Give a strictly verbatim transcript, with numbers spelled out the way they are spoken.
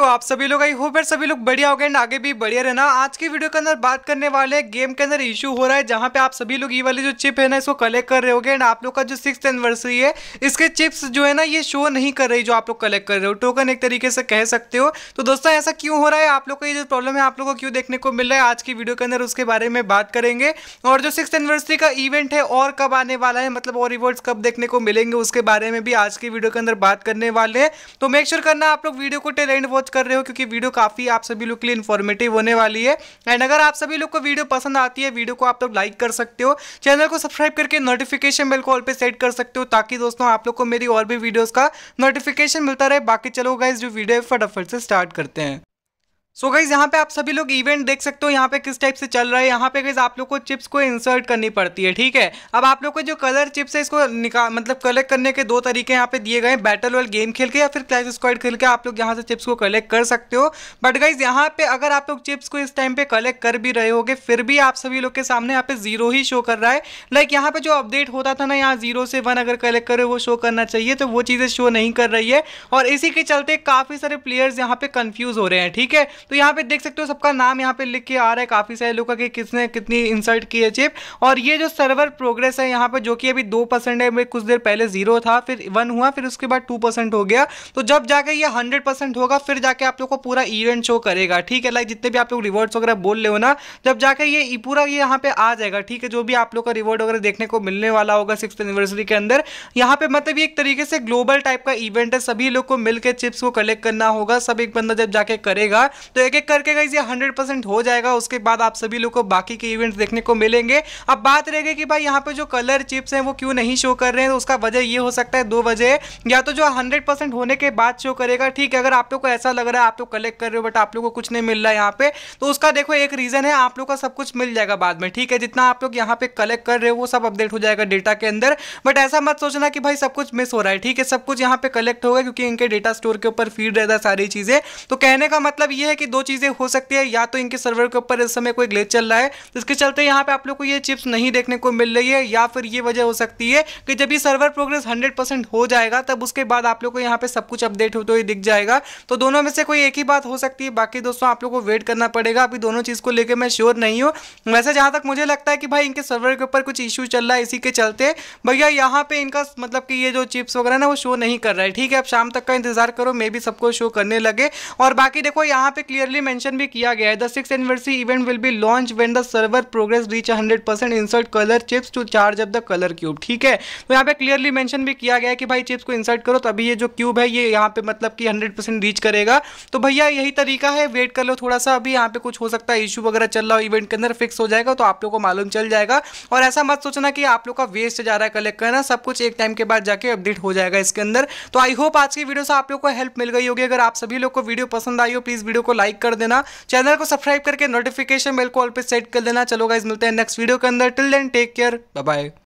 तो आप सभी लोग आई होप यार सभी लोग बढ़िया हो गए एंड आगे भी बढ़िया रहना। आज की वीडियो के अंदर बात करने वाले हैं गेम के अंदर इशू हो रहा है जहां पे आप सभी लोग ये वाली जो चिप है ना इसको कलेक्ट कर रहे होगे एंड आप लोग का जो सिक्स्थ एनिवर्सरी है इसके चिप्स जो है ना ये शो नहीं कर रही जो आप लोग कलेक्ट कर रहे हो, टोकन एक तरीके से कह सकते हो। तो दोस्तों ऐसा क्यों हो रहा है, आप लोग का ये जो प्रॉब्लम है आप लोग को क्यों देखने को मिल रहा है, आज की वीडियो के अंदर उसके बारे में बात करेंगे। और जो सिक्स्थ एनिवर्सरी का इवेंट है और कब आने वाला है, मतलब और रिवॉर्ड्स कब देखने को मिलेंगे उसके बारे में भी आज की वीडियो के अंदर बात करने वाले हैं। तो मेक श्योर करना आप लोग वीडियो को टिल एंड वॉच कर रहे हो क्योंकि वीडियो काफी आप सभी लोग के लिए इंफॉर्मेटिव होने वाली है। एंड अगर आप सभी लोग को वीडियो पसंद आती है, वीडियो को आप लोग लाइक कर सकते हो, चैनल को सब्सक्राइब करके नोटिफिकेशन बेल को ऑल पे सेट कर सकते हो ताकि दोस्तों आप लोग को मेरी और भी वीडियोस का नोटिफिकेशन मिलता रहे। बाकी चलो गाइस जो वीडियो फटाफट से स्टार्ट करते हैं। सो so गाइज यहाँ पे आप सभी लोग इवेंट देख सकते हो यहाँ पे किस टाइप से चल रहा है। यहाँ पे गाइज आप लोग को चिप्स को इंसर्ट करनी पड़ती है, ठीक है। अब आप लोग को जो कलर चिप्स है इसको निकाल मतलब कलेक्ट करने के दो तरीके यहाँ पे दिए गए हैं, बैटल वर्ल्ड गेम खेल के या फिर क्लैश स्क्वाड खेल के आप लोग यहाँ से चिप्स को कलेक्ट कर सकते हो। बट गाइज यहाँ पे अगर आप लोग चिप्स को इस टाइम पे कलेक्ट कर भी रहे होगे फिर भी आप सभी लोग के सामने यहाँ पे जीरो ही शो कर रहा है। लाइक यहाँ पे जो अपडेट होता था ना यहाँ जीरो से वन अगर कलेक्ट करे वो शो करना चाहिए, तो वो चीज़ें शो नहीं कर रही है और इसी के चलते काफ़ी सारे प्लेयर्स यहाँ पे कन्फ्यूज़ हो रहे हैं, ठीक है। तो यहाँ पे देख सकते हो सबका नाम यहाँ पे लिख के आ रहा है काफी सारे लोगों का कि किसने कितनी इंसर्ट की है चिप। और ये जो सर्वर प्रोग्रेस है यहाँ पे जो कि अभी दो परसेंट है, कुछ देर पहले जीरो था फिर वन हुआ फिर उसके बाद टू परसेंट हो गया। तो जब जाके ये हंड्रेड परसेंट होगा फिर जाके आप लोग को पूरा इवेंट शो करेगा, ठीक है। लाइक जितने भी आप लोग रिवॉर्ड्स वगैरह बोल रहे हो ना जब जाकर ये पूरा ये यहाँ पे आ जाएगा, ठीक है। जो भी आप लोग का रिवॉर्ड वगैरह देखने को मिलने वाला होगा सिक्स्थ एनिवर्सरी के अंदर यहाँ पे मतलब ये एक तरीके से ग्लोबल टाइप का इवेंट है, सभी लोग को मिलकर चिप्स को कलेक्ट करना होगा। सब एक बंदा जब जाके करेगा तो एक एक करके गाइस ये हंड्रेड परसेंट हो जाएगा, उसके बाद आप सभी लोग को बाकी के इवेंट्स देखने को मिलेंगे। अब बात रह गई कि भाई यहाँ पे जो कलर चिप्स हैं वो क्यों नहीं शो कर रहे हैं, तो उसका वजह ये हो सकता है दो वजह है। या तो जो हंड्रेड परसेंट होने के बाद शो करेगा, ठीक है। अगर आप लोग को ऐसा लग रहा है आप लोग कलेक्ट कर रहे हो बट आप लोग को कुछ नहीं मिल रहा है यहाँ पे, तो उसका देखो एक रीज़न है आप लोग का सब कुछ मिल जाएगा बाद में, ठीक है। जितना आप लोग यहाँ पे कलेक्ट कर रहे हो वो सब अपडेट हो जाएगा डेटा के अंदर। बट ऐसा मत सोचना कि भाई सब कुछ मिस हो रहा है, ठीक है। सब कुछ यहाँ पे कलेक्ट होगा क्योंकि इनके डेटा स्टोर के ऊपर फीड रहता है सारी चीज़ें। तो कहने का मतलब ये है कि दो चीजें हो सकती है, या तो इनके सर्वर के ऊपर इस समय कोई ग्लिच चल रहा है जिसके चलते यहाँ पे आप लोग को ये चिप्स नहीं देखने को मिल रही है, या फिर ये वजह हो सकती है कि जब ये सर्वर प्रोग्रेस हंड्रेड परसेंट हो जाएगा तब उसके बाद आप लोग को यहाँ पे सब कुछ अपडेट होते हुए दिख जाएगा। तो दोनों में से कोई एक ही बात हो सकती है, बाकी दोस्तों आप लोग को वेट करना पड़ेगा। अभी दोनों चीज को लेकर मैं श्योर नहीं हूँ। वैसे जहां तक मुझे लगता है कि भाई इनके सर्वर के ऊपर कुछ इश्यू चल रहा है, इसी के चलते भैया यहाँ पे इनका मतलब कि ये जो चिप्स वगैरह ना वो शो नहीं कर रहा है, ठीक है। अब शाम तक का इंतजार करो, मे बी सबको शो करने लगे। और बाकी देखो यहाँ पे क्लियरली मेंशन भी किया गया है the sixth anniversary event will be launch when the server progress reach hundred percent insert colour chips to charge up the colour cube, ठीक है। तो यहाँ पे क्लियरली मेंशन भी किया गया है कि भाई चिप्स को इंसर्ट करो तभी ये जो क्यूब है ये यहाँ पे मतलब कि हंड्रेड परसेंट रीच करेगा। तो भैया यही तरीका है, वेट कर लो थोड़ा सा। अभी यहाँ पे कुछ हो सकता है इशू वगैरह चल रहा हो इवेंट के अंदर, फिक्स हो जाएगा तो आप लोग को मालूम चल जाएगा। और ऐसा मत सोचना कि आप लोग का वेस्ट जा रहा है कलेक्ट करना, सब कुछ एक टाइम के बाद जाके अपडेट हो जाएगा इसके अंदर। तो आई होप आज की वीडियो से आप लोग को हेल्प मिल गई होगी। अगर आप सभी लोग को वीडियो पसंद आई हो प्लीज वीडियो को लाइक कर देना, चैनल को सब्सक्राइब करके नोटिफिकेशन बेल को ऑल पे सेट कर देना। चलो गाइस मिलते हैं नेक्स्ट वीडियो के अंदर, till then take care, bye bye.